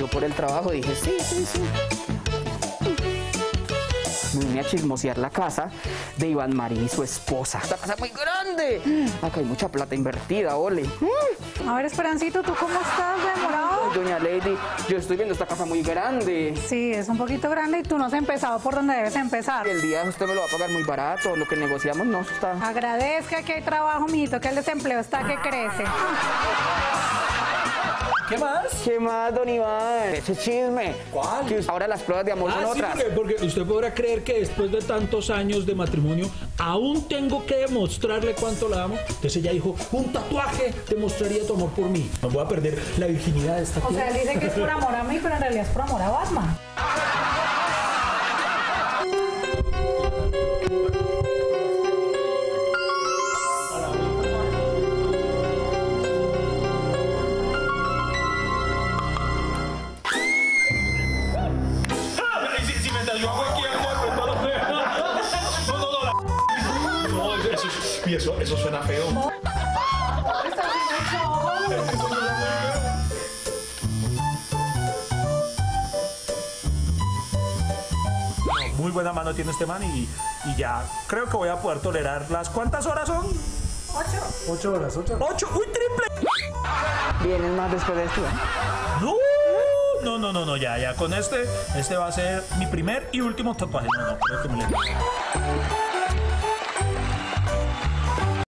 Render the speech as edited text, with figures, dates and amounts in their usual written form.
Yo por el trabajo dije, sí, sí, sí. Me vine a chismosear la casa de Iván Marín y su esposa. ¡Esta casa es muy grande! Acá hay mucha plata invertida, ole. A ver, Esperancito, ¿tú cómo estás, demorado? Doña Lady, yo estoy viendo esta casa muy grande. Sí, es un poquito grande y tú no has empezado por donde debes empezar. El día usted me lo va a pagar muy barato, lo que negociamos no está. Agradezca que hay trabajo, mijito, que el desempleo está que crece. ¿Qué más? ¿Qué más, don Iván? Ese chisme. ¿Cuál? Que ahora las pruebas de amor son otras. Sí, porque usted podrá creer que después de tantos años de matrimonio, aún tengo que demostrarle cuánto la amo. Entonces ella dijo, un tatuaje demostraría tu amor por mí. No voy a perder la virginidad de esta tía. O sea, él dice que es por amor a mí, pero en realidad es por amor a Batman. Eso suena feo. Muy buena mano tiene este man y ya creo que voy a poder tolerar las... ¿Cuántas horas son? 8 horas. 8. ¡Uy, triple! ¿Vienes más después de esto? No, ya. Con este va a ser mi primer y último tatuaje. No, creo que me le...